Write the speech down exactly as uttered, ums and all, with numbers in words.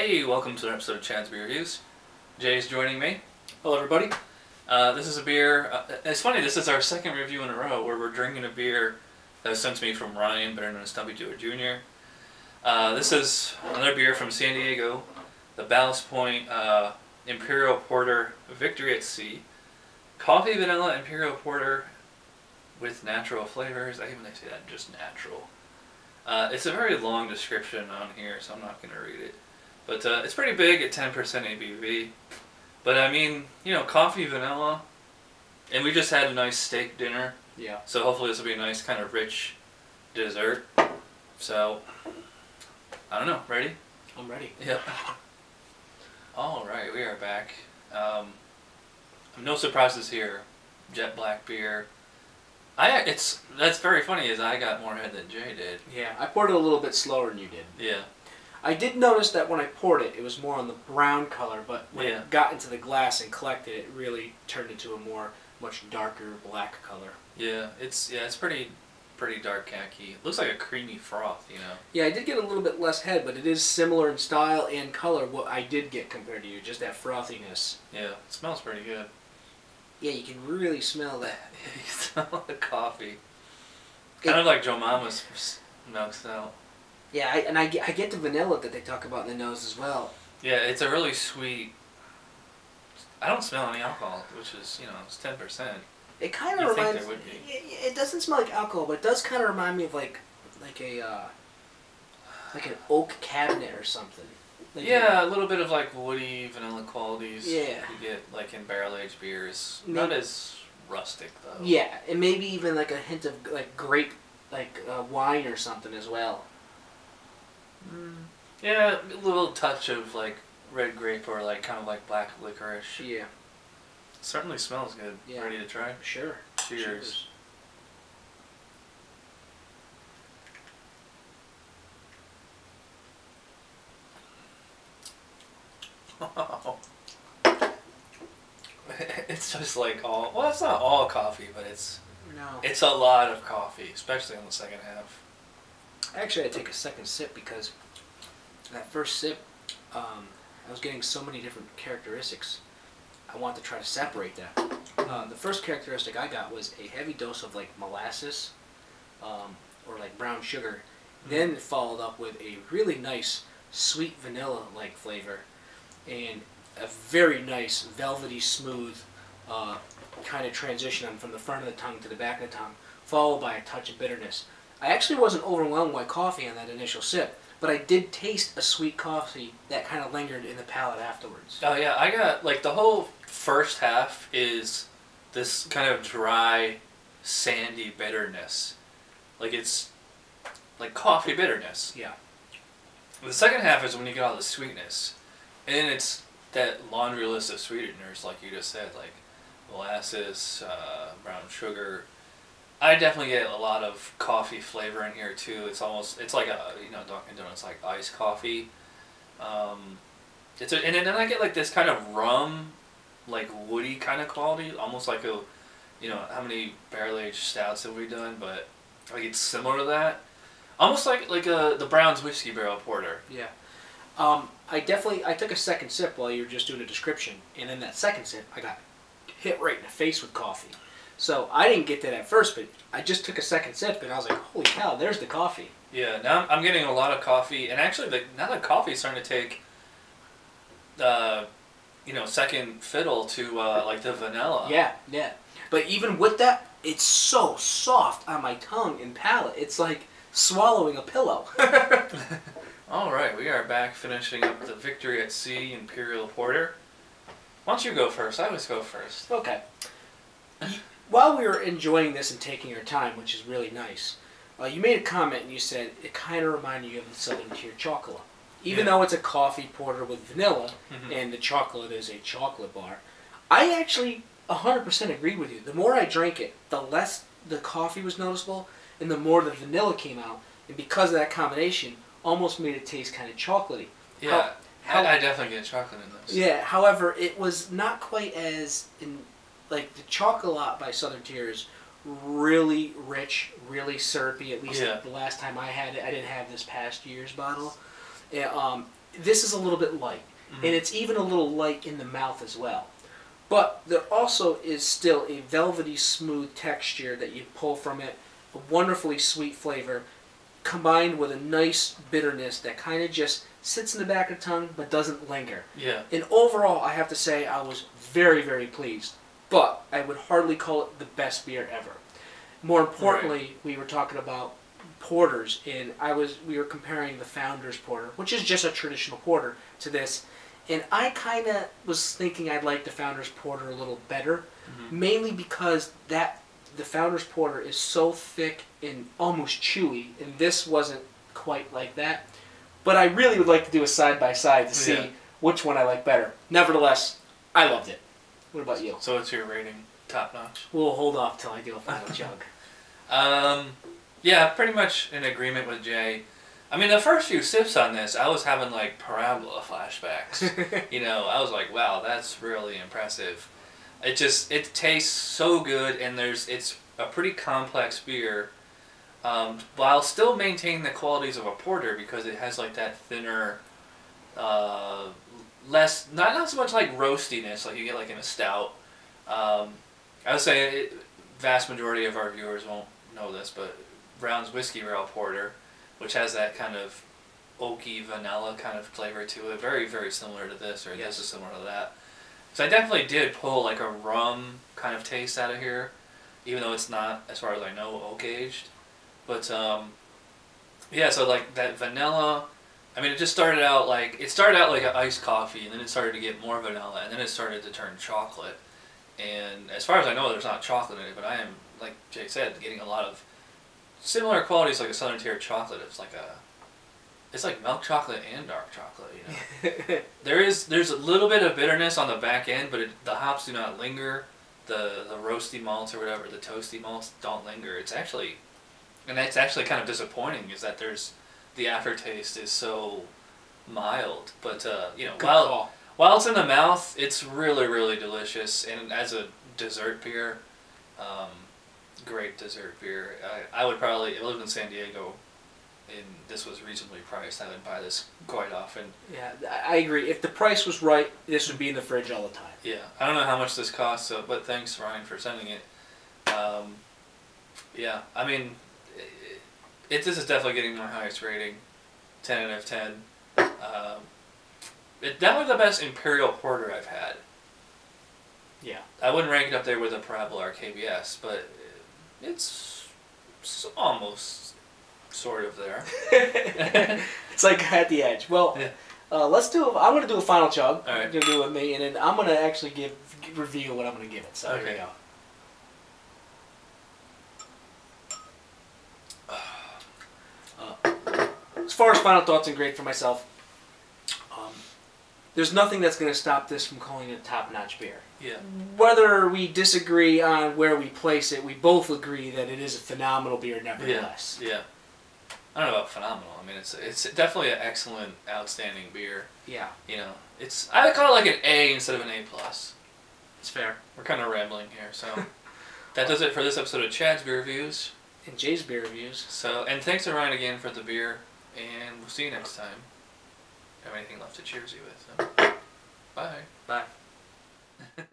Hey, welcome to an episode of Chad's Beer Reviews. Jay's joining me. Hello, everybody. Uh, this is a beer. Uh, it's funny, this is our second review in a row where we're drinking a beer that was sent to me from Ryan, better known as Stumpy Dewar Junior Uh, this is another beer from San Diego, the Ballast Point uh, Imperial Porter Victory at Sea. Coffee, vanilla, Imperial Porter with natural flavors. I hate when they say that, just natural. Uh, it's a very long description on here, so I'm not going to read it. But uh, it's pretty big at ten percent A B V. But I mean, you know, coffee, vanilla, and we just had a nice steak dinner. Yeah. So hopefully this will be a nice kind of rich dessert. So, I don't know. Ready? I'm ready. Yep. All right, we are back. Um, no surprises here. Jet black beer. I it's that's very funny is I got more head than Jay did. Yeah, I poured it a little bit slower than you did. Yeah. I did notice that when I poured it, it was more on the brown color, but when yeah. it got into the glass and collected, it really turned into a more much darker black color. Yeah, it's yeah, it's pretty pretty dark khaki. It looks like a creamy froth, you know. Yeah, I did get a little bit less head, but it is similar in style and color what I did get compared to you, just that frothiness. Yeah, it smells pretty good. Yeah, you can really smell that. You can smell the coffee. Kind it, of like Joe Mama's milk stout. Yeah, I, and I get, I get the vanilla that they talk about in the nose as well. Yeah, it's a really sweet... I don't smell any alcohol, which is, you know, it's ten percent. It kind of reminds... There would be. It, it doesn't smell like alcohol, but it does kind of remind me of like like a uh, like an oak cabinet or something. Like yeah, a, a little bit of like woody, vanilla qualities yeah. you get like in barrel-aged beers. Maybe, not as rustic though. Yeah, and maybe even like a hint of like grape, like uh, wine or something as well. Mm. Yeah, a little touch of like red grape or like kind of like black licorice. Yeah. Certainly smells good. Yeah. Ready to try? Sure. Cheers. Cheers. It's just like all, well, it's not all coffee, but it's no. It's a lot of coffee, especially on the second half. Actually, I take a second sip because that first sip, um, I was getting so many different characteristics. I want to try to separate that. Uh, the first characteristic I got was a heavy dose of like molasses um, or like brown sugar. Mm. Then it followed up with a really nice sweet vanilla-like flavor and a very nice velvety smooth uh, kind of transition from the front of the tongue to the back of the tongue, followed by a touch of bitterness. I actually wasn't overwhelmed by coffee on that initial sip, but I did taste a sweet coffee that kind of lingered in the palate afterwards. Oh yeah, I got, like, the whole first half is this kind of dry, sandy bitterness. Like, it's, like, coffee bitterness. Yeah. The second half is when you get all the sweetness, and then it's that laundry list of sweeteners, like you just said, like molasses, uh, brown sugar. I definitely get a lot of coffee flavor in here too. It's almost, it's like a, you know, Dunkin' Donuts, like iced coffee. Um, it's a, and then I get like this kind of rum, like woody kind of quality, almost like a, you know, how many barrel-aged stouts have we done? But like it's similar to that, almost like like a the Brown's whiskey barrel porter. Yeah, um, I definitely I took a second sip while you were just doing a description, and then that second sip I got hit right in the face with coffee. So I didn't get that at first, but I just took a second sip, and I was like, holy cow, there's the coffee. Yeah, now I'm getting a lot of coffee, and actually the, now the coffee is starting to take, uh, you know, second fiddle to, uh, like, the vanilla. Yeah, yeah. But even with that, it's so soft on my tongue and palate. It's like swallowing a pillow. All right, we are back finishing up the Victory at Sea Imperial Porter. Why don't you go first? I always go first. Okay. While we were enjoying this and taking your time, which is really nice, uh, you made a comment and you said it kind of reminded you of the Southern Tier chocolate. Even yeah. though it's a coffee porter with vanilla, mm-hmm. and the chocolate is a chocolate bar, I actually one hundred percent agree with you. The more I drank it, the less the coffee was noticeable, and the more the vanilla came out, and because of that combination, almost made it taste kind of chocolatey. Yeah, how, how, I definitely get chocolate in this. Yeah, however, it was not quite as... in, like, the chocolate by Southern Tier is really rich, really syrupy. At least yeah. the last time I had it, I didn't have this past year's bottle. It, um, this is a little bit light. Mm-hmm. And it's even a little light in the mouth as well. But there also is still a velvety smooth texture that you pull from it, a wonderfully sweet flavor, combined with a nice bitterness that kind of just sits in the back of the tongue but doesn't linger. Yeah. And overall, I have to say I was very, very pleased. But I would hardly call it the best beer ever. More importantly, right. we were talking about porters, and I was we were comparing the Founders Porter, which is just a traditional porter, to this. And I kind of was thinking I'd like the Founders Porter a little better, mm-hmm. mainly because that the Founders Porter is so thick and almost chewy, and this wasn't quite like that. But I really would like to do a side-by-side to see yeah. which one I like better. Nevertheless, I loved it. What about you? So what's your rating? Top-notch? We'll hold off till I do a final chug. Um, yeah, pretty much in agreement with Jay. I mean, the first few sips on this, I was having, like, Parabola flashbacks. You know, I was like, wow, that's really impressive. It just, it tastes so good, and there's, it's a pretty complex beer, um, while still maintaining the qualities of a porter, because it has, like, that thinner, uh, less, not, not so much, like, roastiness, like you get, like, in a stout. Um, I would say, it, vast majority of our viewers won't know this, but Brown's Whiskey Barrel Porter, which has that kind of oaky vanilla kind of flavor to it. Very, very similar to this, or yes. this is similar to that. So I definitely did pull like a rum kind of taste out of here, even though it's not, as far as I know, oak-aged. But, um, yeah, so like that vanilla, I mean, it just started out like, it started out like an iced coffee, and then it started to get more vanilla, and then it started to turn chocolate. And as far as I know, there's not chocolate in it, but I am, like Jake said, getting a lot of similar qualities like a Southern Tier chocolate. It's like a, it's like milk chocolate and dark chocolate. You know, there is there's a little bit of bitterness on the back end, but it, the hops do not linger. The the roasty malts or whatever, the toasty malts don't linger. It's actually, and that's actually kind of disappointing, is that there's the aftertaste is so mild. But uh, you know, Good while call. while it's in the mouth, it's really really delicious. And as a dessert beer. Um, Great dessert beer. I, I would probably, I lived in San Diego, and this was reasonably priced. I would buy this quite often. Yeah, I agree. If the price was right, this would be in the fridge all the time. Yeah, I don't know how much this costs, so, but thanks, Ryan, for sending it. Um, yeah, I mean, it, it, this is definitely getting my highest rating, ten out of ten. Um, it's definitely the best Imperial Porter I've had. Yeah. I wouldn't rank it up there with a Parabola or K B S, but It's, it's almost sort of there. It's like at the edge. Well, yeah. uh, let's do. A, I'm gonna do a final chug. All right. You're gonna do it with me, and then I'm gonna actually give review what I'm gonna give it. So okay. Here we go. Uh, as far as final thoughts and grade for myself, um, there's nothing that's gonna stop this from calling it a top-notch beer. Yeah. Whether we disagree on where we place it, we both agree that it is a phenomenal beer nevertheless. Yeah. yeah. I don't know about phenomenal. I mean, it's it's definitely an excellent, outstanding beer. Yeah. You know, it's I would call it like an A instead of an A plus. It's fair. We're kind of rambling here, so that does it for this episode of Chad's Beer Reviews and Jay's Beer Reviews. So, and thanks to Ryan again for the beer, and we'll see you next time. If you have anything left to cheers you with? So. Bye. Bye.